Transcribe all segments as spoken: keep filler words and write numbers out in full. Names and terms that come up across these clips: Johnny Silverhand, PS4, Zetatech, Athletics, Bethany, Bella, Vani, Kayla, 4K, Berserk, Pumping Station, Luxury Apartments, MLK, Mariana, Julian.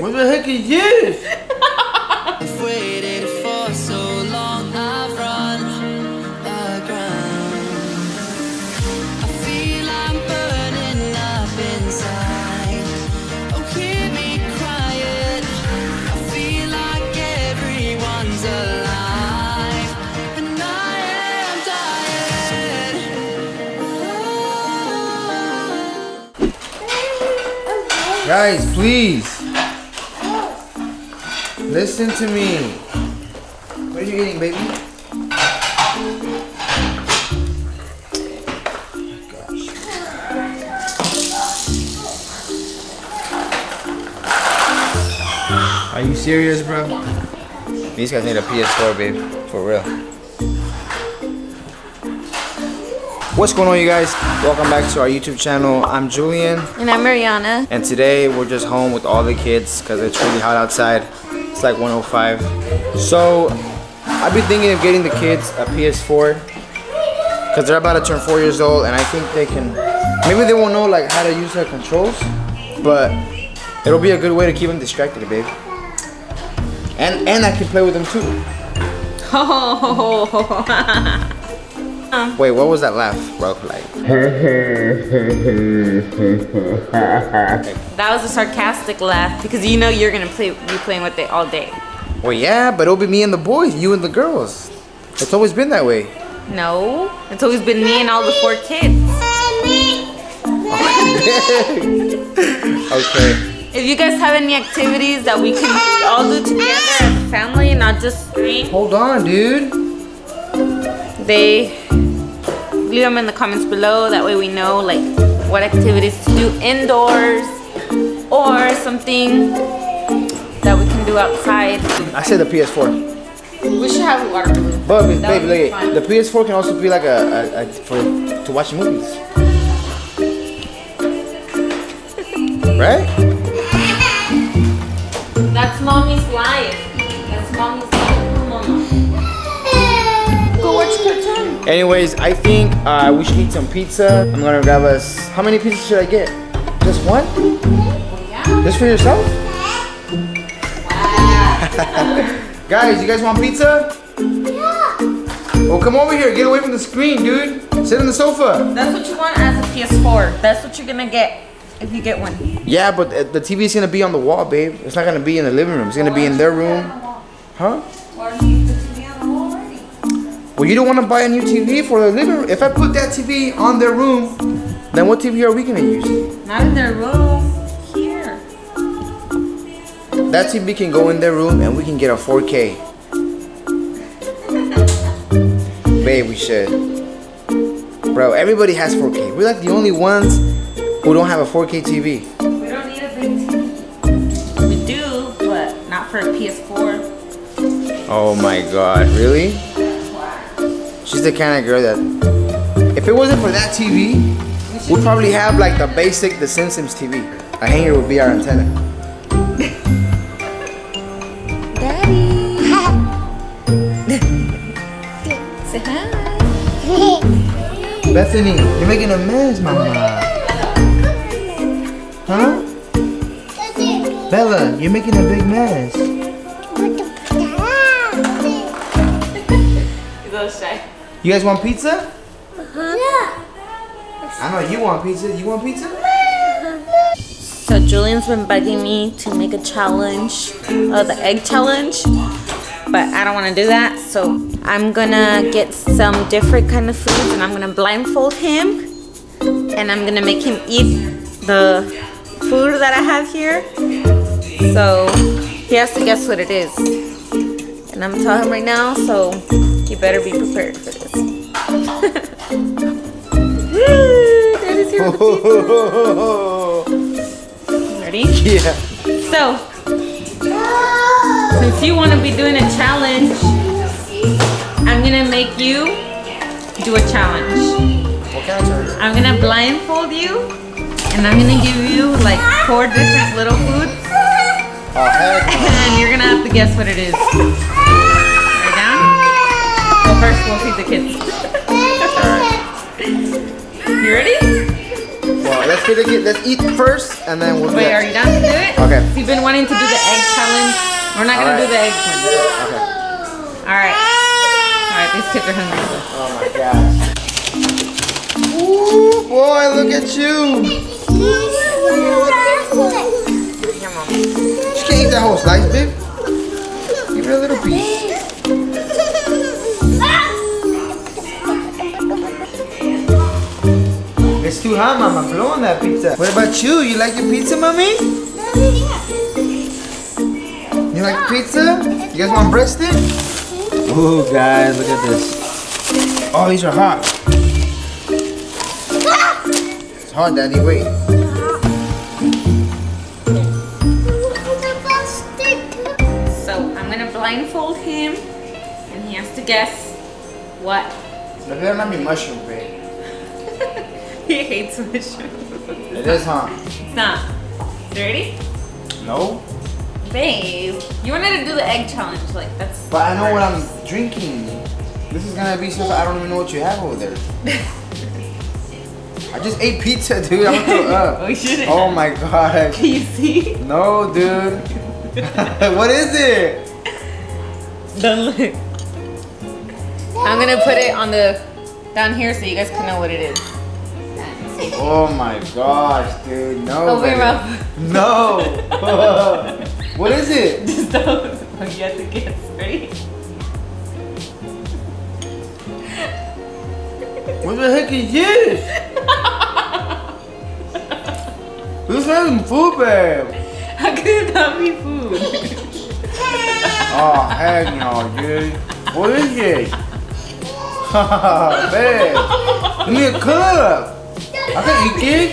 What the heck is this? I've waited for so long, I've run aground. I feel I'm burning up inside. Oh, hear me crying. I feel like everyone's alive, and I am dying. Oh. Guys, please. Listen to me. What are you eating, baby? Gosh. Are you serious, bro? These guys need a P S four, babe. For real. What's going on, you guys? Welcome back to our YouTube channel. I'm Julian. And I'm Mariana. And today we're just home with all the kids because it's really hot outside. It's like one oh five. So I've been thinking of getting the kids a P S four because they're about to turn four years old, and I think they can, maybe they won't know like how to use their controls, but it'll be a good way to keep them distracted, babe. And and I can play with them too. Oh. Wait, what was that laugh, bro? Like that was a sarcastic laugh because you know you're gonna play, be playing with it all day. Well, yeah, but it'll be me and the boys, you and the girls. It's always been that way. No, it's always been me and all the four kids. Okay. If you guys have any activities that we can all do together as a family, not just three. Hold on, dude. They leave them in the comments below. That way we know like what activities to do indoors or something that we can do outside. I said the P S four. We should have a water balloon. But baby, baby like, the P S four can also be like a, a, a for to watch movies, right? That's mommy's life. That's mommy's life, mama. Go watch cartoons. Anyways, I think uh, we should eat some pizza. I'm gonna grab us. How many pizzas should I get? Just one? Yeah. Just for yourself? Wow. Guys, you guys want pizza? Yeah. Well, come over here. Get away from the screen, dude. Sit on the sofa. That's what you want as a P S four. That's what you're gonna get if you get one. Yeah, but the T V is gonna be on the wall, babe. It's not gonna be in the living room. It's gonna be in their room. Huh? Well, you don't want to buy a new T V for the living room. If I put that T V on their room, then what T V are we going to use? Not in their room. Here. That T V can go in their room and we can get a four K. Babe, we should. Bro, everybody has four K. We're like the only ones who don't have a four K T V. We don't need a big T V. We do, but not for a P S four. Oh my God, really? She's the kind of girl that, if it wasn't for that T V, we'd probably have like the basic, the Simpsons T V. A hanger would be our antenna. Daddy! Say hi! Bethany, you're making a mess, mama. Huh? Bella, you're making a big mess. He's so shy. You guys want pizza? Uh-huh. Yeah. I know you want pizza. You want pizza? So Julian's been begging me to make a challenge, uh, the egg challenge, but I don't want to do that. So I'm gonna get some different kind of foods, and I'm gonna blindfold him, and I'm gonna make him eat the food that I have here. So he has to guess what it is, and I'm telling him right now. So. You better be prepared for this. Daddy's here with the pizza. Ready? Yeah. So, since you want to be doing a challenge, I'm going to make you do a challenge. What kind of challenge? I'm going to blindfold you, and I'm going to give you like four different little foods. Oh, heck no. And you're going to have to guess what it is. First, we'll feed the kids. All right. You ready? Well, let's get it, let's eat first, and then we'll do it. Wait, are you down to do it? Okay. So you've been wanting to do the egg challenge. We're not gonna do the egg challenge. Okay. All right. All right. These kids are hungry. Oh my gosh. Ooh, boy, look at you. You can't eat that whole slice, babe. Give me a little piece. It's too hot, Mama. Blow on that pizza. What about you? You like your pizza, Mommy? You like pizza? You guys want breasted? Ooh, guys, look at this. Oh, these are hot. It's hot, Daddy. Wait. So I'm gonna blindfold him, and he has to guess what. Look at my mushroom, babe. He hates mushrooms. It is, huh? It's not. You ready? No. Babe, you wanted to do the egg challenge. Like, that's. But I know what I'm drinking. This is gonna be so. I don't even know what you have over there. I just ate pizza, dude. I'm gonna throw up. We shouldn't. Oh my god. Can you see? No, dude. What is it? Don't look. I'm gonna put it on the down here so you guys can know what it is. Oh my gosh, dude, no. Open your mouth. No. What is it? Just don't. You have to guess, right? What the heck is this? This isn't food, babe. How could it not be food? Oh, heck no, dude. What is this? Babe, give me a cup. I can eat it.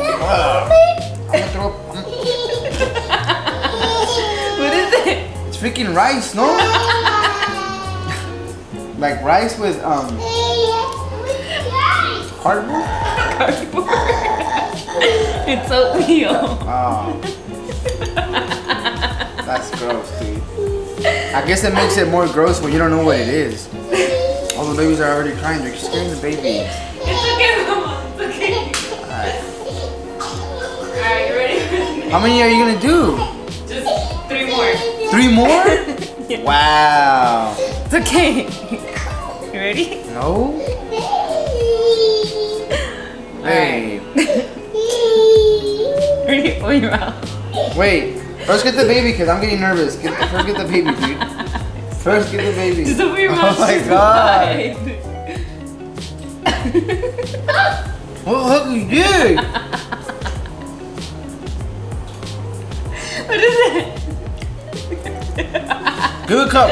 I'm gonna throw up. What is it? It's freaking rice, no? Like rice with um cardboard? Cardboard. It's oatmeal. Wow. That's gross, dude. I guess it makes it more gross when you don't know what it is. All the babies are already crying. They're scaring the babies. It's okay, Mama. It's okay. All right. All right, you ready? How many are you gonna do? Just three more. Three more? Yeah. Wow. It's okay. You ready? No. Hey. Right. Ready? Open your mouth. Wait. First get the baby, because I'm getting nervous. Get, first get the baby, dude. First get the baby. Just open your mouth. Oh my god. What the heck you did? What is it? Give it a cup.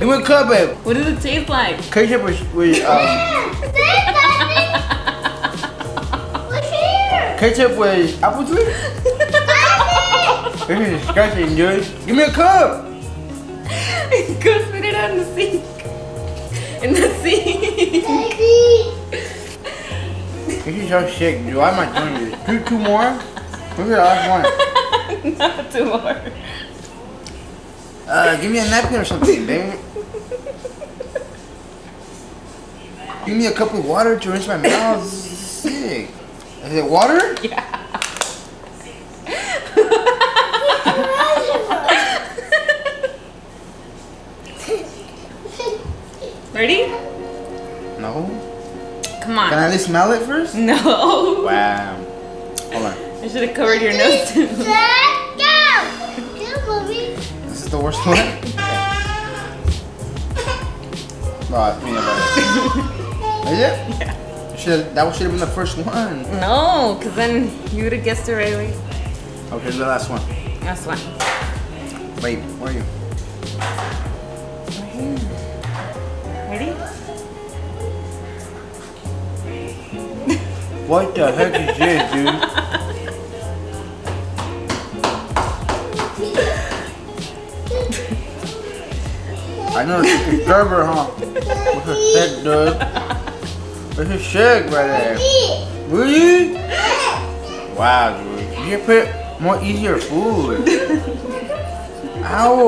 Give it a cup, babe. What does it taste like? Ketchup with, with um... Ketchup with apple juice? This is disgusting, dude. Give me a cup! Go spit it out in the sink. In the sink. This is so sick, dude. Why am I doing this? Do two more? Look at the last one. Not two more. Uh, give me a napkin or something, baby. Give me a cup of water to rinse my mouth. This is sick. Is it water? Yeah. Ready? No. Come on. Can I at least smell it first? No. Wow. Hold on. I should have covered your nose too. This is the worst one? No, it's peanut butter. Is it? Yeah. Should've, that should have been the first one. No, because then you would have guessed it right away. Okay, the last one. Last one. Wait, where are you? Ready? What the heck is this, dude? I know it's a gerber, huh? What the heck, dude? This is sick right there. Really? Wow, dude. You should put more easier food. Ow!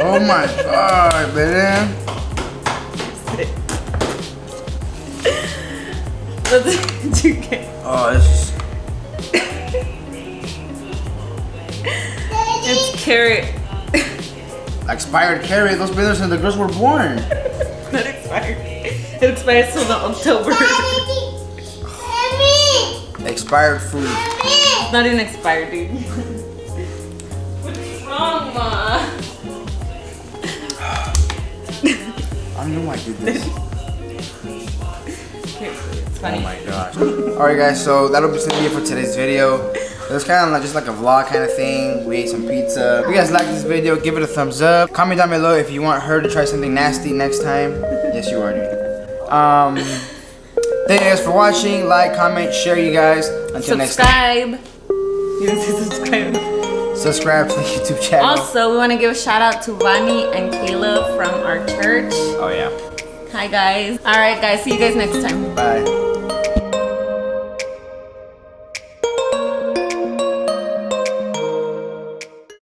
Oh my God, man. That's you get. Oh, it's it's carrot. Expired carrot. Those babies and the girls were born. Not expired. It expires till the October. Expired food. It's not even expired, dude. What's wrong, Ma? I don't know why I did this. It's funny. Oh my gosh. Alright guys, so that'll be it for today's video. It was kind of like just like a vlog kind of thing. We ate some pizza. If you guys like this video, give it a thumbs up. Comment down below if you want her to try something nasty next time. Yes, you are, dude. Um, thank you guys for watching. Like, comment, share, you guys. Until subscribe. next time. You didn't say subscribe. Subscribe to the YouTube channel. Also, we want to give a shout out to Vani and Kayla from our church. Oh, yeah. Hi, guys. All right, guys. See you guys next time. Bye.